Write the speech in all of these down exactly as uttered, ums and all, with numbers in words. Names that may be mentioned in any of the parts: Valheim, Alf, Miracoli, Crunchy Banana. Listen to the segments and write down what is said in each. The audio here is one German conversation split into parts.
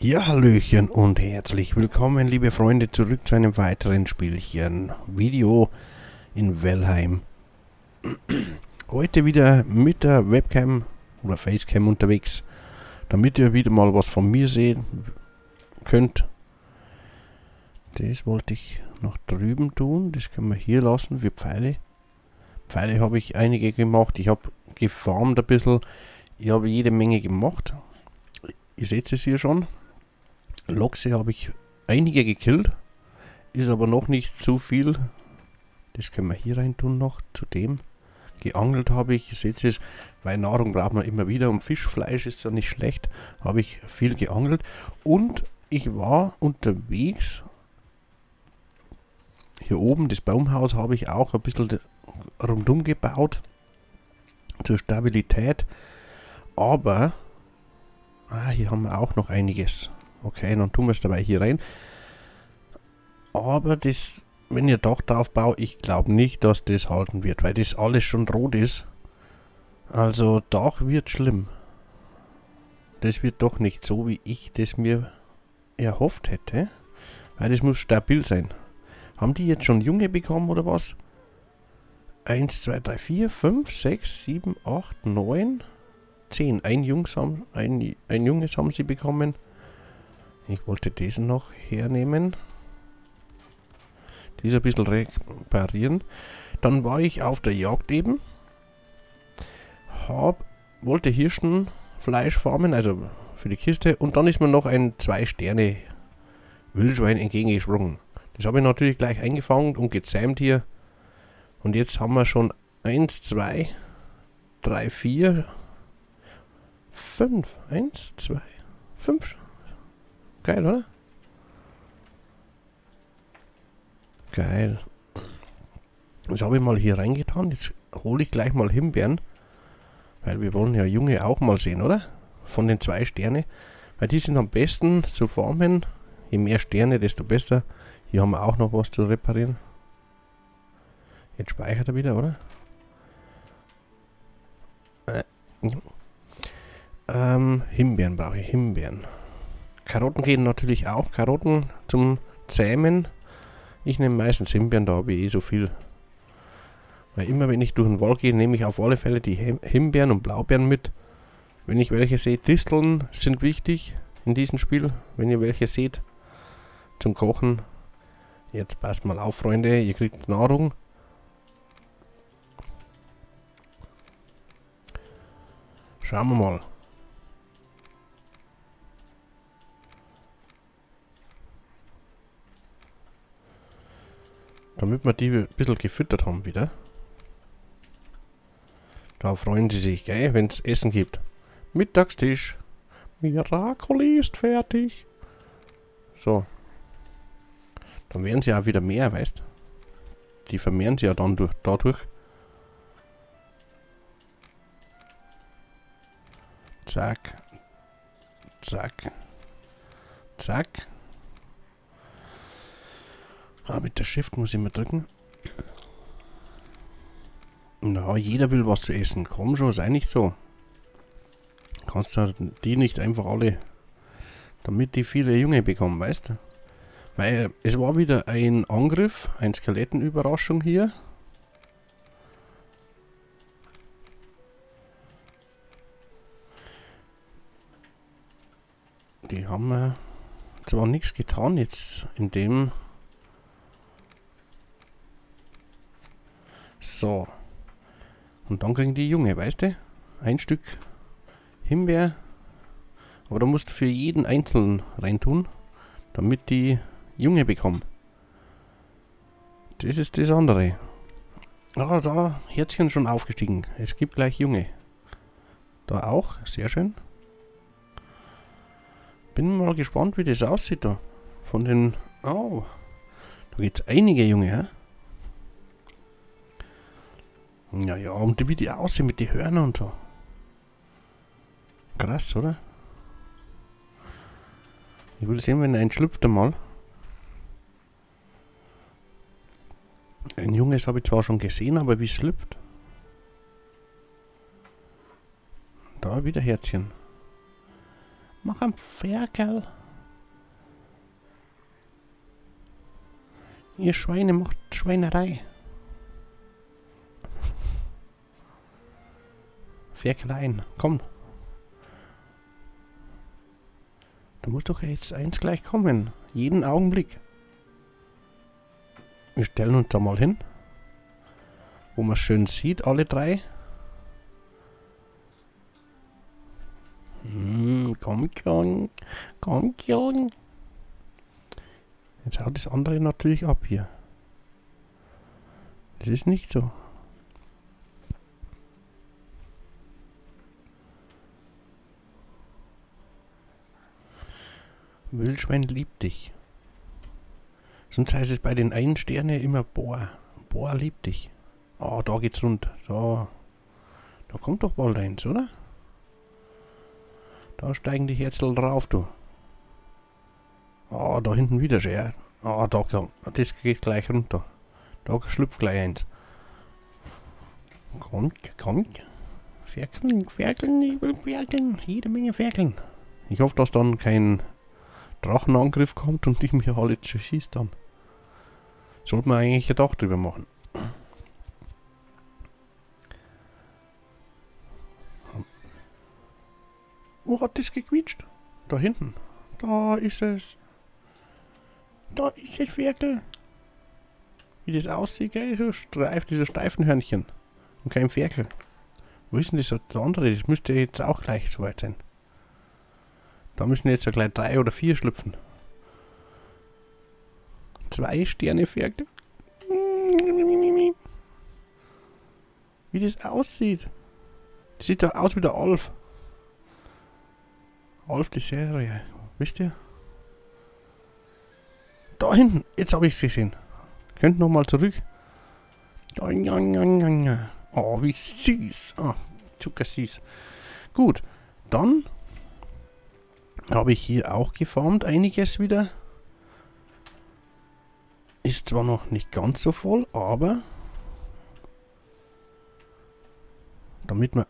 Ja, Hallöchen und herzlich willkommen, liebe Freunde, zurück zu einem weiteren Spielchen-Video in Valheim. Heute wieder mit der Webcam oder Facecam unterwegs, damit ihr wieder mal was von mir sehen könnt. Das wollte ich nach drüben tun, das können wir hier lassen für Pfeile. Pfeile habe ich einige gemacht, ich habe gefarmt ein bisschen, ich habe jede Menge gemacht. Ihr seht es hier schon. Lochse habe ich einige gekillt, ist aber noch nicht zu viel. Das können wir hier rein tun noch. Zudem geangelt habe ich, ihr seht es, weil Nahrung braucht man immer wieder und Fischfleisch ist ja nicht schlecht. Habe ich viel geangelt und ich war unterwegs. Hier oben das Baumhaus habe ich auch ein bisschen rundum gebaut zur Stabilität, aber ah, hier haben wir auch noch einiges. Okay, dann tun wir es dabei hier rein. Aber das, wenn ihr Dach drauf baut, ich glaube nicht, dass das halten wird, weil das alles schon rot ist. Also Dach wird schlimm. Das wird doch nicht so, wie ich das mir erhofft hätte. Weil das muss stabil sein. Haben die jetzt schon Junge bekommen oder was? eins, zwei, drei, vier, fünf, sechs, sieben, acht, neun... zehn. Ein, Jungs haben, ein, ein Junges haben sie bekommen. Ich wollte diesen noch hernehmen. Dies ein bisschen reparieren. Dann war ich auf der Jagd eben. Hab, wollte Hirschenfleisch farmen, also für die Kiste. Und dann ist mir noch ein zwei Sterne Wildschwein entgegengesprungen. Das habe ich natürlich gleich eingefangen und gezähmt hier. Und jetzt haben wir schon eins, zwei, drei, vier... fünf, eins, zwei, fünf. Geil, oder? Geil. Das habe ich mal hier reingetan. Jetzt hole ich gleich mal Himbeeren. Weil wir wollen ja Junge auch mal sehen, oder? Von den zwei Sterne. Weil die sind am besten zu farmen. Je mehr Sterne, desto besser. Hier haben wir auch noch was zu reparieren. Jetzt speichert er wieder, oder? Äh. Ähm, Himbeeren brauche ich, Himbeeren. Karotten gehen natürlich auch, Karotten zum Zähmen. Ich nehme meistens Himbeeren, da habe ich eh so viel. Weil immer wenn ich durch den Wald gehe, nehme ich auf alle Fälle die Himbeeren und Blaubeeren mit. Wenn ich welche sehe, Disteln sind wichtig in diesem Spiel, wenn ihr welche seht, zum Kochen. Jetzt passt mal auf, Freunde, ihr kriegt Nahrung. Schauen wir mal. Damit wir die ein bisschen gefüttert haben wieder. Da freuen sie sich, gell, wenn es Essen gibt. Mittagstisch. Miracoli ist fertig. So. Dann werden sie auch wieder mehr, weißt du. Die vermehren sie ja dann durch, dadurch. Zack. Zack. Zack. Ah, mit der Shift muss ich mal drücken. Na, jeder will was zu essen. Komm schon, sei nicht so. Kannst du die nicht einfach alle, damit die viele Junge bekommen, weißt du? Weil es war wieder ein Angriff, ein Skelettenüberraschung hier. Die haben wir zwar nichts getan jetzt in dem. So, und dann kriegen die Junge, weißt du? Ein Stück Himbeer. Aber da musst du für jeden einzelnen reintun, damit die Junge bekommen. Das ist das andere. Ah, da, Herzchen schon aufgestiegen. Es gibt gleich Junge. Da auch, sehr schön. Bin mal gespannt, wie das aussieht da. Von den... Oh, da gibt es einige Junge, hä? Ja, ja, und wie die aussehen mit den Hörnern und so. Krass, oder? Ich will sehen, wenn ein schlüpft einmal. Ein Junges habe ich zwar schon gesehen, aber wie es schlüpft. Da wieder Herzchen. Mach ein Ferkel. Ihr Schweine macht Schweinerei. Sehr klein. Komm. Da muss doch jetzt eins gleich kommen. Jeden Augenblick. Wir stellen uns da mal hin. Wo man schön sieht, alle drei. Hm, komm schon. Komm schon. Jetzt haut das andere natürlich ab hier. Das ist nicht so. Wildschwein liebt dich. Sonst heißt es bei den einen Sterne immer Boah. Boah liebt dich. Oh, da geht's runter. So. Da kommt doch bald eins, oder? Da steigen die Herzel drauf, du. Oh, da hinten wieder schon. Oh, da kommt. Das geht gleich runter. Da schlüpft gleich eins. Kommt, kommt. Ferkeln, ferkeln, ich will ferkeln. Jede Menge ferkeln. Ich hoffe, dass dann kein Drachenangriff kommt und ich mich alle schießt dann. Sollte man eigentlich ein Dach drüber machen. Wo hat das gequietscht? Da hinten. Da ist es. Da ist es Ferkel. Wie das aussieht, gell? So streif, diese steifen Hörnchen. Und kein Ferkel. Wo ist denn das andere? Das müsste jetzt auch gleich soweit sein. Da müssen jetzt ja gleich drei oder vier schlüpfen. Zwei Sterne Ferkel. Wie das aussieht. Das sieht doch aus wie der Alf. Alf die Serie. Wisst ihr? Da hinten. Jetzt habe ich es gesehen. Könnt nochmal zurück. Oh, wie süß. Oh, zuckersüß. Gut. Dann habe ich hier auch gefarmt einiges wieder. Ist zwar noch nicht ganz so voll, aber damit man...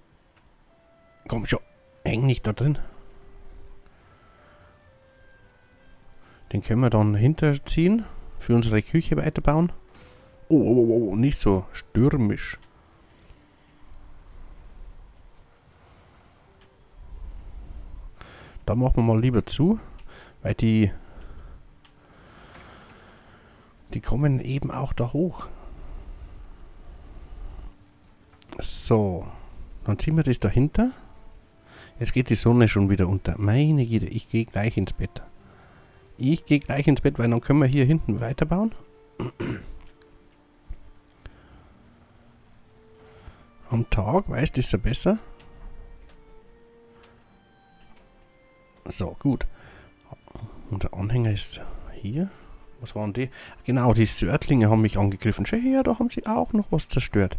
Komm schon, häng nicht da drin. Den können wir dann hinterziehen, für unsere Küche weiterbauen. Oh, oh, oh, nicht so stürmisch. Da machen wir mal lieber zu, weil die die kommen eben auch da hoch. So, dann ziehen wir das dahinter. Jetzt geht die Sonne schon wieder unter. Meine Güte, ich gehe gleich ins Bett. Ich gehe gleich ins Bett, weil dann können wir hier hinten weiterbauen. Am Tag, weißt du, ist ja besser. So, gut. Unser Anhänger ist hier. Was waren die? Genau, die Sörtlinge haben mich angegriffen. Schau her, da haben sie auch noch was zerstört.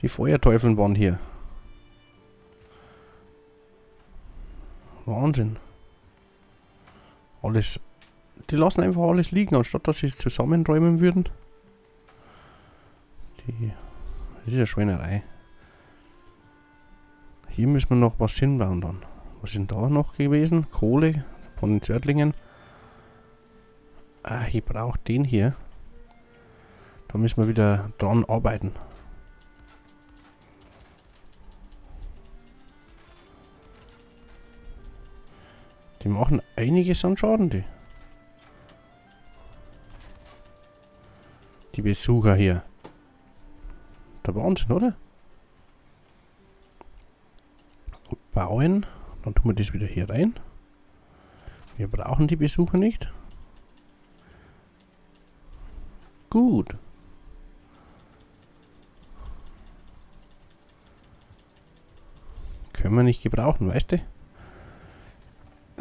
Die Feuerteufeln waren hier. Wahnsinn. Alles. Die lassen einfach alles liegen, anstatt dass sie zusammenräumen würden. Die, das ist ja Schweinerei. Hier müssen wir noch was hinbauen dann. Was ist denn da noch gewesen? Kohle von den Zörtlingen. Ah, ich brauche den hier. Da müssen wir wieder dran arbeiten. Die machen einiges an Schaden, die. Die Besucher hier. Der Wahnsinn, oder? Bauen. Dann tun wir das wieder hier rein. Wir brauchen die Besucher nicht. Gut. Können wir nicht gebrauchen, weißt du?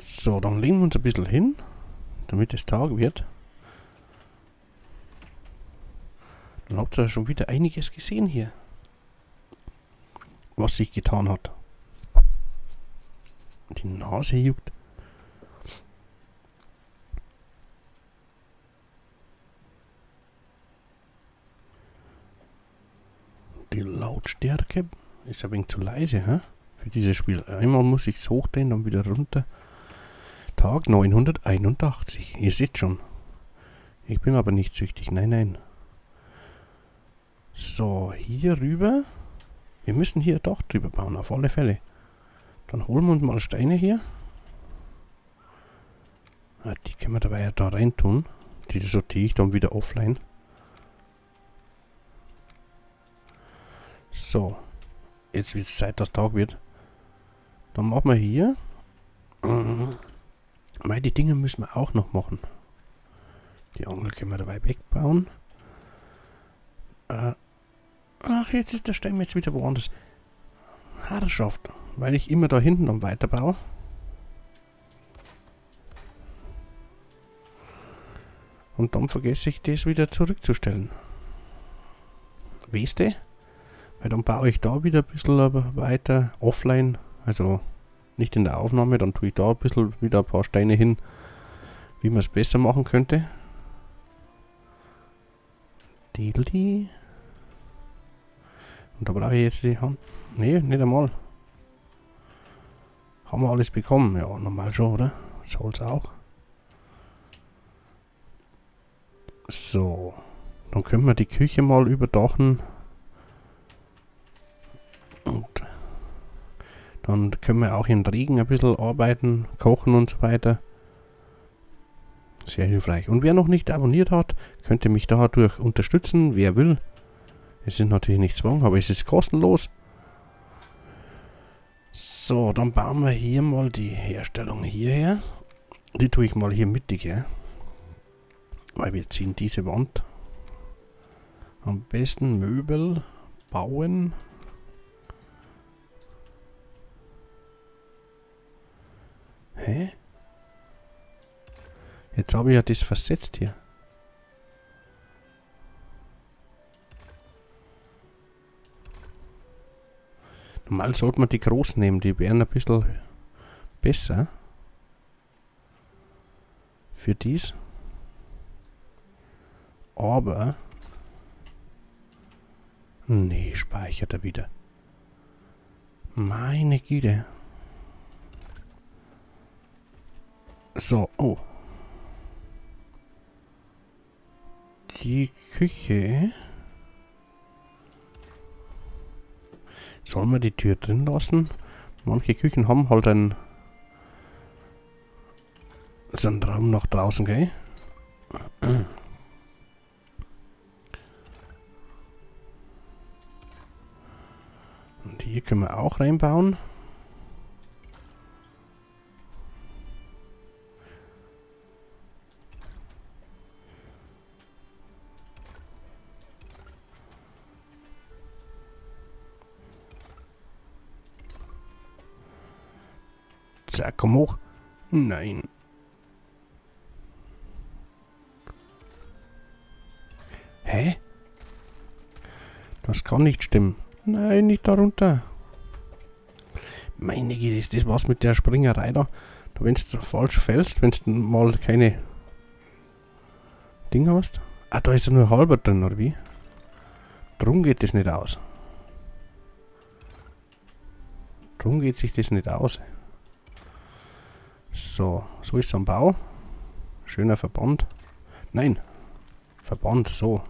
So, dann legen wir uns ein bisschen hin, damit es Tag wird. Dann habt ihr schon wieder einiges gesehen hier, was sich getan hat. Die Nase juckt. Die Lautstärke ist ein wenig zu leise, hä? Für dieses Spiel. Einmal muss ich es hochdrehen, dann wieder runter. Tag neunhunderteinundachtzig. Ihr seht schon. Ich bin aber nicht süchtig. Nein, nein. So, hier rüber. Wir müssen hier doch drüber bauen, auf alle Fälle. Dann holen wir uns mal Steine hier. Ah, die können wir dabei ja da rein tun. Die sortiere ich dann wieder offline. So. Jetzt wird es Zeit, dass Tag wird. Dann machen wir hier. Weil die Dinge müssen wir auch noch machen. Die Angel können wir dabei wegbauen. Äh, ach, jetzt ist der Stein jetzt wieder woanders. Herrschaft. Weil ich immer da hinten dann weiterbaue. Und dann vergesse ich das wieder zurückzustellen. Weißt du? Weil dann baue ich da wieder ein bisschen weiter offline. Also nicht in der Aufnahme. Dann tue ich da ein bisschen wieder ein paar Steine hin, wie man es besser machen könnte. Und da brauche ich jetzt die Hand. Ne, nicht einmal. Haben wir alles bekommen? Ja, normal schon, oder? Soll's auch. So, dann können wir die Küche mal überdachen. Und dann können wir auch in Regen ein bisschen arbeiten, kochen und so weiter. Sehr hilfreich. Und wer noch nicht abonniert hat, könnte mich dadurch unterstützen, wer will. Es ist natürlich nicht zwang, aber es ist kostenlos. So, dann bauen wir hier mal die Herstellung hierher. Die tue ich mal hier mittig, ja. Weil wir ziehen diese Wand. Am besten Möbel bauen. Hä? Jetzt habe ich ja das versetzt hier. Normal sollte man die großen nehmen, die wären ein bisschen besser. Für dies. Aber. Nee, speichert er wieder. Meine Güte. So, oh. Die Küche. Soll man die Tür drin lassen? Manche Küchen haben halt einen, so einen Raum nach draußen, gell? Und hier können wir auch reinbauen. Zack, komm hoch. Nein. Hä? Das kann nicht stimmen. Nein, nicht darunter. Meine Güte, ist das was mit der Springerei da? Da wenn du falsch fällst, wenn du mal keine Dinge hast. Ah, da ist ja nur halber drin, oder wie? Drum geht das nicht aus. Drum geht sich das nicht aus. So, so ist es am Bau. Schöner Verband. Nein, Verband, so.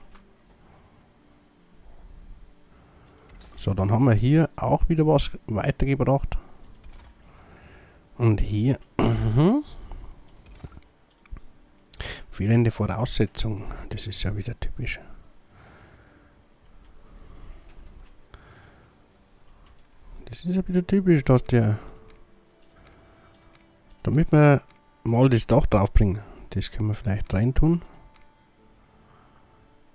So, dann haben wir hier auch wieder was weitergebracht. Und hier. Fehlende Voraussetzung. Das ist ja wieder typisch. Das ist ja wieder typisch, dass der... Damit wir mal das Dach draufbringen. Das können wir vielleicht reintun.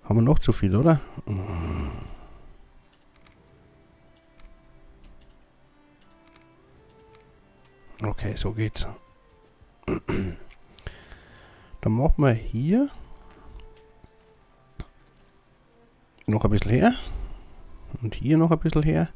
Haben wir noch zu viel, oder? Okay, so geht's. Dann machen wir hier noch ein bisschen her. Und hier noch ein bisschen her.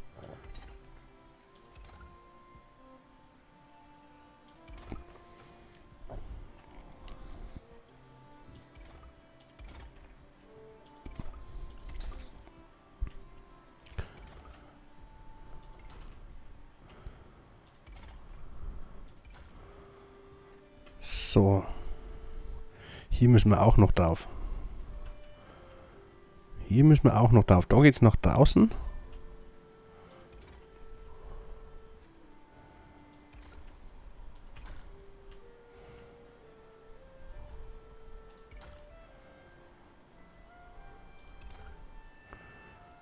Hier müssen wir auch noch drauf. Hier müssen wir auch noch drauf. Da geht's nach draußen.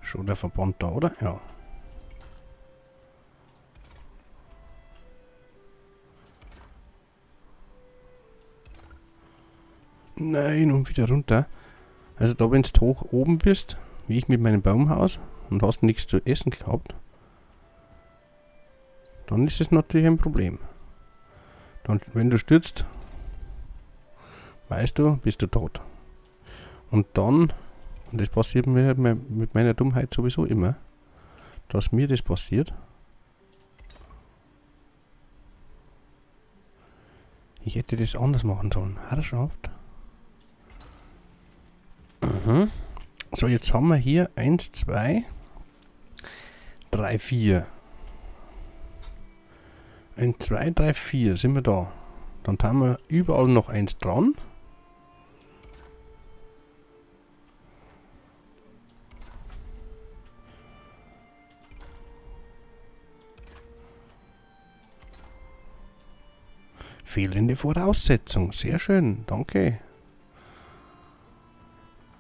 Schon der Verband da, oder? Ja. Nein, und wieder runter. Also da, wenn du hoch oben bist, wie ich mit meinem Baumhaus, und hast nichts zu essen gehabt, dann ist es natürlich ein Problem. Dann, wenn du stürzt, weißt du, bist du tot. Und dann... Und das passiert mir mit meiner Dummheit sowieso immer, dass mir das passiert. Ich hätte das anders machen sollen. Herrschaft. Mhm. So, jetzt haben wir hier eins, zwei, drei, vier. eins, zwei, drei, vier sind wir da. Dann haben wir überall noch eins dran. Fehlende Voraussetzung. Sehr schön. Danke.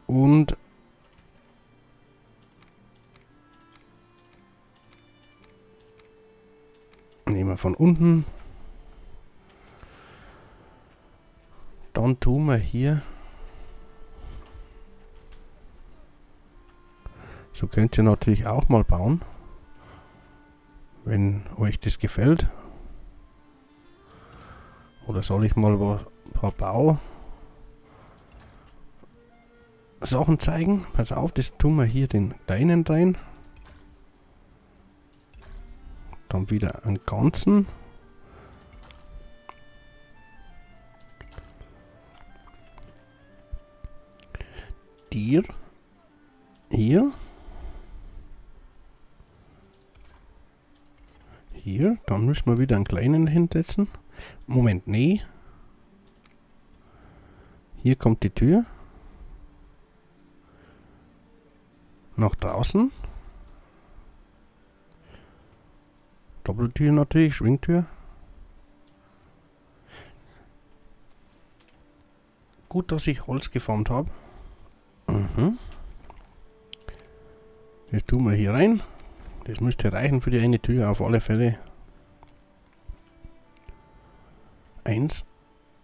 Und nehmen wir von unten. Dann tun wir hier. So könnt ihr natürlich auch mal bauen, wenn euch das gefällt. Oder soll ich mal ein paar Bausachen zeigen? Pass auf, das tun wir hier den kleinen rein. Dann wieder einen ganzen. Dir. Hier. Hier. Dann müssen wir wieder einen kleinen hinsetzen. Moment, nee. Hier kommt die Tür. Nach draußen. Doppeltür natürlich, Schwingtür. Gut, dass ich Holz geformt habe. Mhm. Das tun wir hier rein. Das müsste reichen für die eine Tür auf alle Fälle.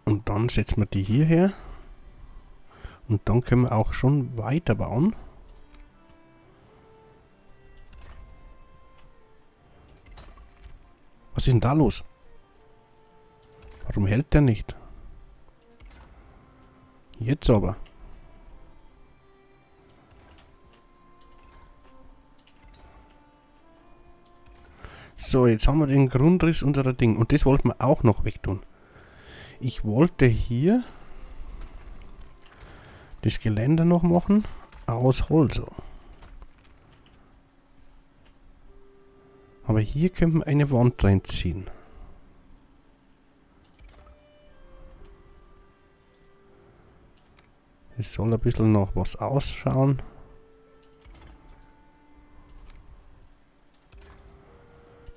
Und dann setzen wir die hierher und dann können wir auch schon weiter bauen. Was ist denn da los? Warum hält der nicht? Jetzt aber. So, jetzt haben wir den Grundriss unserer Dinge und das wollten wir auch noch wegtun. Ich wollte hier das Geländer noch machen aus Holz. Aber hier können wir eine Wand reinziehen. Es soll ein bisschen noch was ausschauen.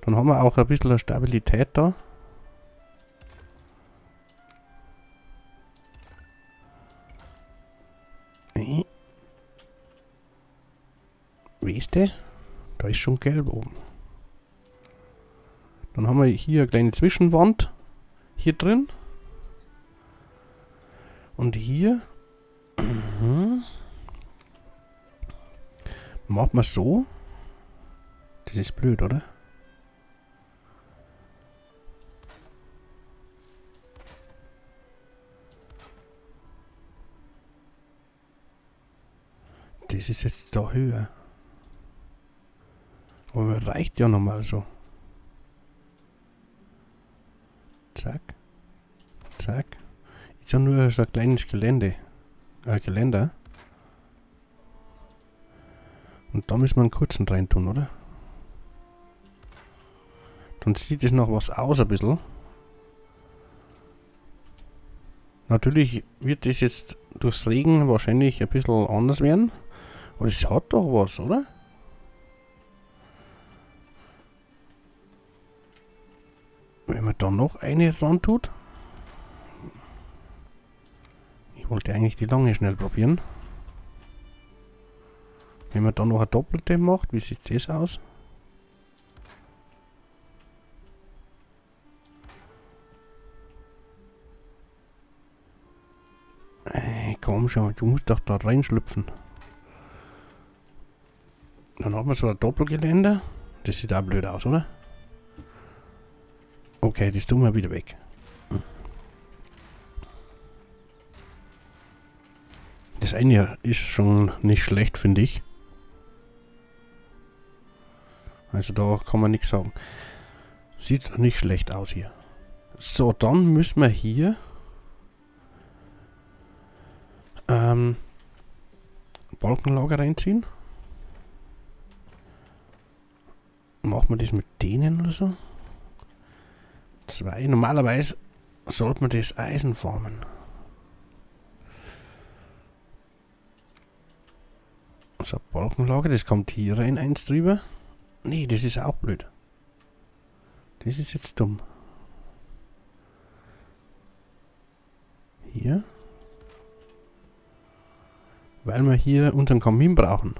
Dann haben wir auch ein bisschen Stabilität da. Weißt du? Da ist schon gelb oben. Dann haben wir hier eine kleine Zwischenwand hier drin. Und hier macht man so. Das ist blöd, oder? Das ist jetzt da höher. Aber reicht ja nochmal so. Zack. Zack. Ist ja nur so ein kleines Gelände. Äh, Geländer. Und da müssen wir einen kurzen rein tun, oder? Dann sieht es noch was aus ein bisschen. Natürlich wird das jetzt durchs Regen wahrscheinlich ein bisschen anders werden. Aber es hat doch was, oder? Wenn man da noch eine dran tut. Ich wollte eigentlich die lange schnell probieren. Wenn man da noch eine doppelte macht, wie sieht das aus? Hey, komm schon, du musst doch da reinschlüpfen. Dann hat man so ein Doppelgeländer. Das sieht auch blöd aus, oder? Okay, das tun wir wieder weg. Das eine ist schon nicht schlecht, finde ich. Also da kann man nichts sagen. Sieht nicht schlecht aus hier. So, dann müssen wir hier ähm, Balkenlager reinziehen. Machen wir das mit denen oder so? Zwei. Normalerweise sollte man das Eisen formen. So, Balkenlager, das kommt hier rein, eins drüber. Nee, das ist auch blöd. Das ist jetzt dumm. Hier. Weil wir hier unseren Kamin brauchen.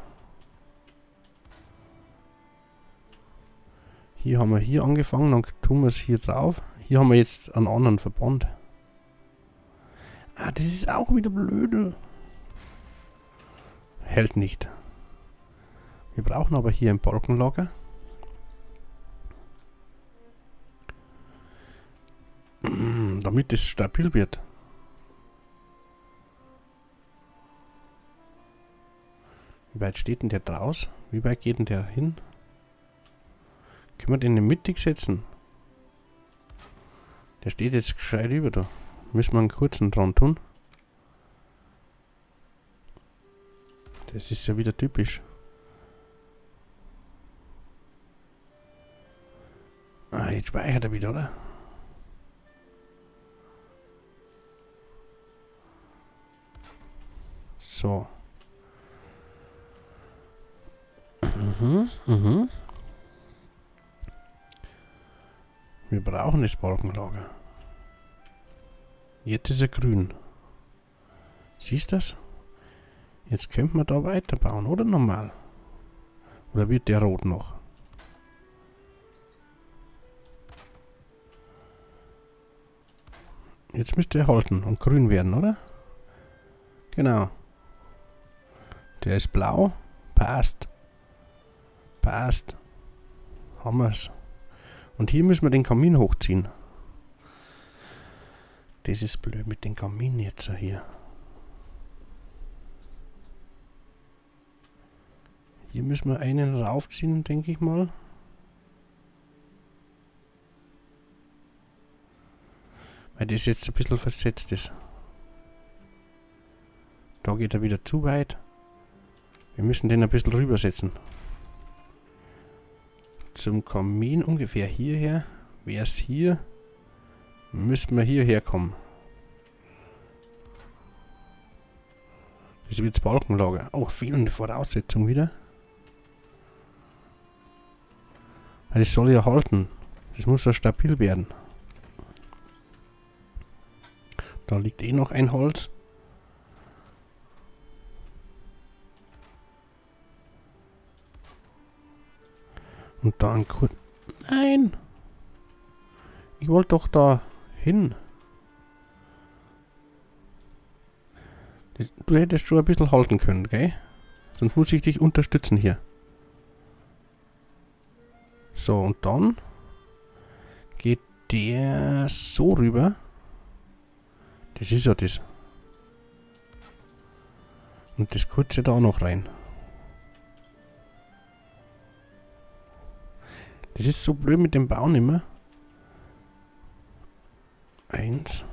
Hier haben wir hier angefangen, dann tun wir es hier drauf. Hier haben wir jetzt einen anderen Verband. Ah, das ist auch wieder blöd. Hält nicht. Wir brauchen aber hier ein Balkenlager. Damit es stabil wird. Wie weit steht denn der draus? Wie weit geht denn der hin? Können wir den in die Mitte setzen? Der steht jetzt gescheit über da. Müssen wir einen kurzen dran tun. Das ist ja wieder typisch. Ah, jetzt speichert er wieder, oder? So. Mhm, mhm. Wir brauchen das Balkenlager. Jetzt ist er grün. Siehst du das? Jetzt könnten wir da weiterbauen, oder normal? Oder wird der rot noch? Jetzt müsste er halten und grün werden, oder? Genau. Der ist blau. Passt. Passt. Haben wir's. Und hier müssen wir den Kamin hochziehen. Das ist blöd mit dem Kamin jetzt hier. Hier müssen wir einen raufziehen, denke ich mal. Weil das jetzt ein bisschen versetzt ist. Da geht er wieder zu weit. Wir müssen den ein bisschen rübersetzen. Zum Kamin ungefähr hierher. Wäre es hier, müssten wir hierher kommen. Das wird das Balkenlager. Oh, fehlende Voraussetzung wieder. Weil es soll ja halten. Das muss ja stabil werden. Da liegt eh noch ein Holz. Und da ein Kur... Nein! Ich wollte doch da hin. Du hättest schon ein bisschen halten können, gell? Sonst muss ich dich unterstützen hier. So, und dann geht der so rüber. Das ist ja das. Und das kurze da auch noch rein. Das ist so blöd mit dem Bauen immer. Eins.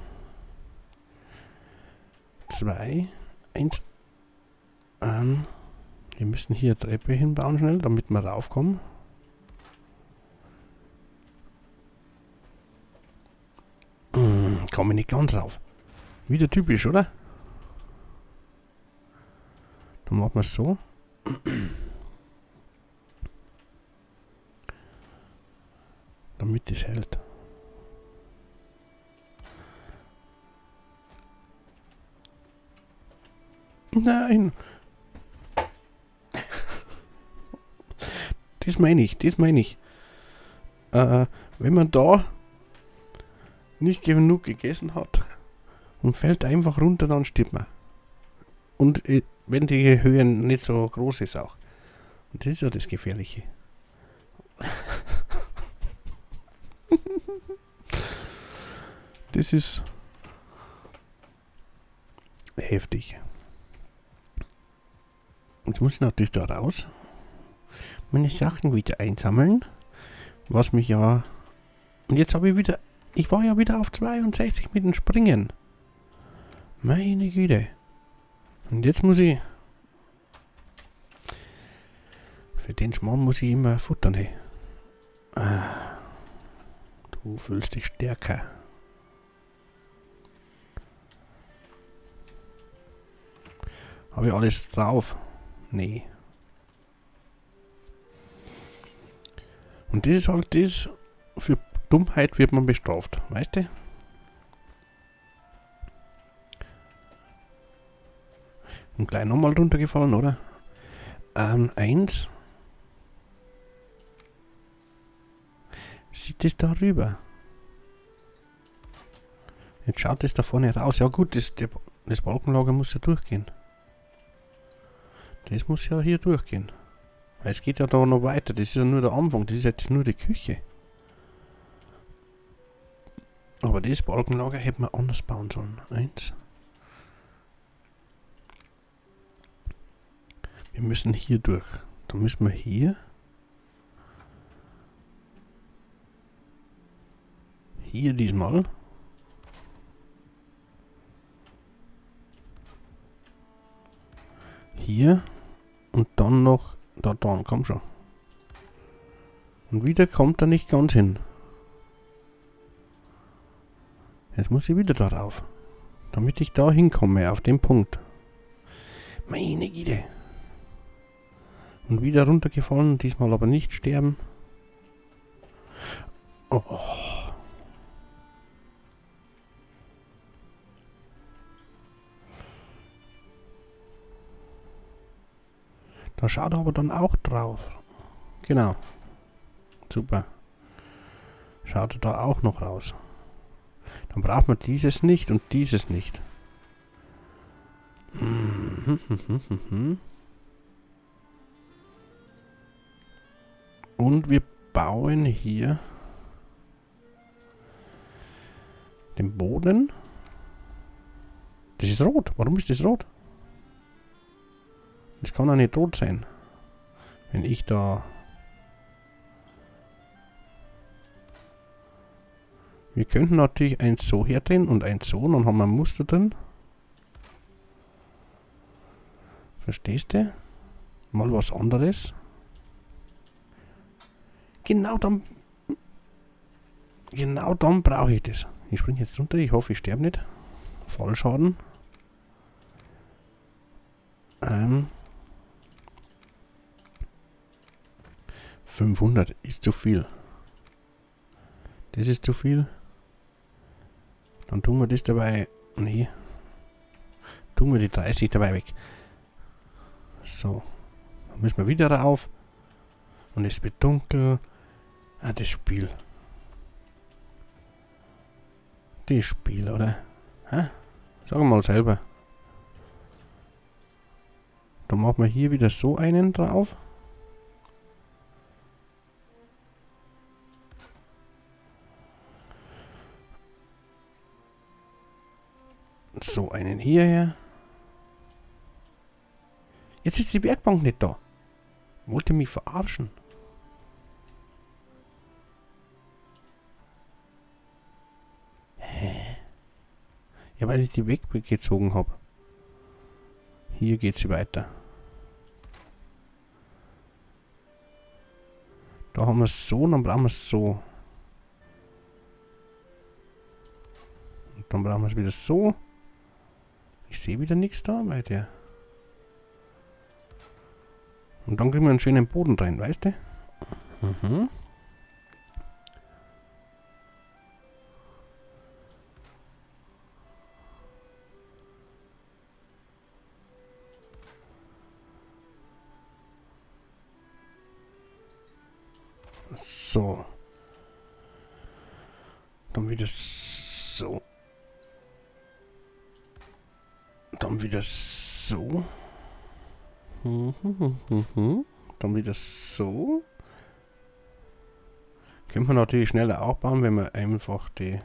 Zwei. Eins. Ähm, wir müssen hier eine Treppe hinbauen schnell, damit wir raufkommen. Hm, komme nicht ganz rauf. Wieder typisch, oder? Dann machen wir es so. Damit es hält. Nein! Das meine ich, das meine ich. Äh, wenn man da nicht genug gegessen hat und fällt einfach runter, dann stirbt man. Und äh, wenn die Höhe nicht so groß ist auch. Und das ist ja das Gefährliche. Das ist heftig. Jetzt muss ich natürlich da raus. Meine Sachen wieder einsammeln. Was mich ja... Und jetzt habe ich wieder... Ich war ja wieder auf zweiundsechzig mit dem Springen. Meine Güte. Und jetzt muss ich... Für den Schmarrn muss ich immer futtern, hey. Ah. Du fühlst dich stärker. Habe ich alles drauf? Nee. Und das ist halt das, für Dummheit wird man bestraft, weißt du? Und gleich nochmal runtergefallen, oder? Ähm, eins. Sieht das da rüber? Jetzt schaut das da vorne raus. Ja gut, das, das Balkenlager muss ja durchgehen. Das muss ja hier durchgehen. Es geht ja da noch weiter, das ist ja nur der Anfang, das ist jetzt nur die Küche. Aber das Balkenlager hätte man anders bauen sollen. Eins. Wir müssen hier durch. Dann müssen wir hier. Hier diesmal. Hier. Und dann noch. Da dran, komm schon. Und wieder kommt er nicht ganz hin. Jetzt muss ich wieder darauf. Damit ich da hinkomme, auf den Punkt. Meine Güte. Und wieder runtergefallen, diesmal aber nicht sterben. Oh. Da schaut er aber dann auch drauf. Genau. Super. Schaut er da auch noch raus. Dann braucht man dieses nicht und dieses nicht. Und wir bauen hier den Boden. Das ist rot. Warum ist das rot? Das kann auch nicht rot sein. Wenn ich da... Wir könnten natürlich eins so herdrehen und eins so, dann haben wir ein Muster drin. Verstehst du? Mal was anderes. Genau dann... Genau dann brauche ich das. Ich springe jetzt runter, ich hoffe ich sterbe nicht. Fallschaden. Ähm... fünfhundert ist zu viel. Das ist zu viel. Dann tun wir das dabei. Nee. Tun wir die dreißig dabei weg. So. Dann müssen wir wieder rauf. Und es wird dunkel. Ah, das Spiel. Das Spiel, oder? Hä? Sag mal selber. Dann machen wir hier wieder so einen drauf. So, einen hierher. Jetzt ist die Werkbank nicht da. Wollte mich verarschen. Hä? Ja, weil ich die weggezogen habe. Hier geht sie weiter. Da haben wir es so, dann brauchen wir es so. Und dann brauchen wir es wieder so. Ich sehe wieder nichts da bei dir. Und dann kriegen wir einen schönen Boden rein, weißt du? Mhm. So. Dann wieder so. Dann wieder so. Dann wieder so. Können wir natürlich schneller aufbauen, wenn wir einfach die...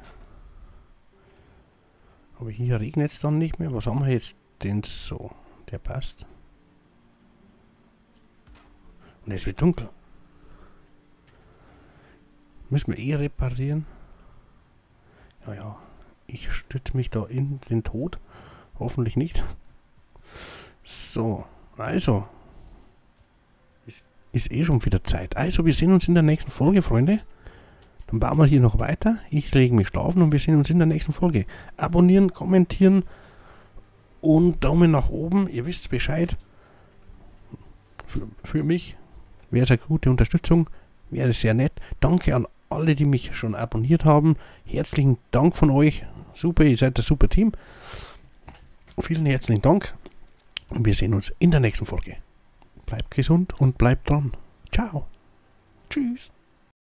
Aber hier regnet es dann nicht mehr. Was haben wir jetzt denn so? Der passt. Und es wird dunkel. Müssen wir eh reparieren. Ja, ja. Ich stütze mich da in den Tod. Hoffentlich nicht. So. Also. Ist, ist eh schon wieder Zeit. Also, wir sehen uns in der nächsten Folge, Freunde. Dann bauen wir hier noch weiter. Ich lege mich schlafen und wir sehen uns in der nächsten Folge. Abonnieren, kommentieren und Daumen nach oben. Ihr wisst Bescheid. Für, für mich wäre es eine gute Unterstützung. Wäre sehr nett. Danke an alle, die mich schon abonniert haben. Herzlichen Dank von euch. Super, ihr seid ein super Team. Vielen herzlichen Dank. Und wir sehen uns in der nächsten Folge. Bleibt gesund und bleibt dran. Ciao. Tschüss.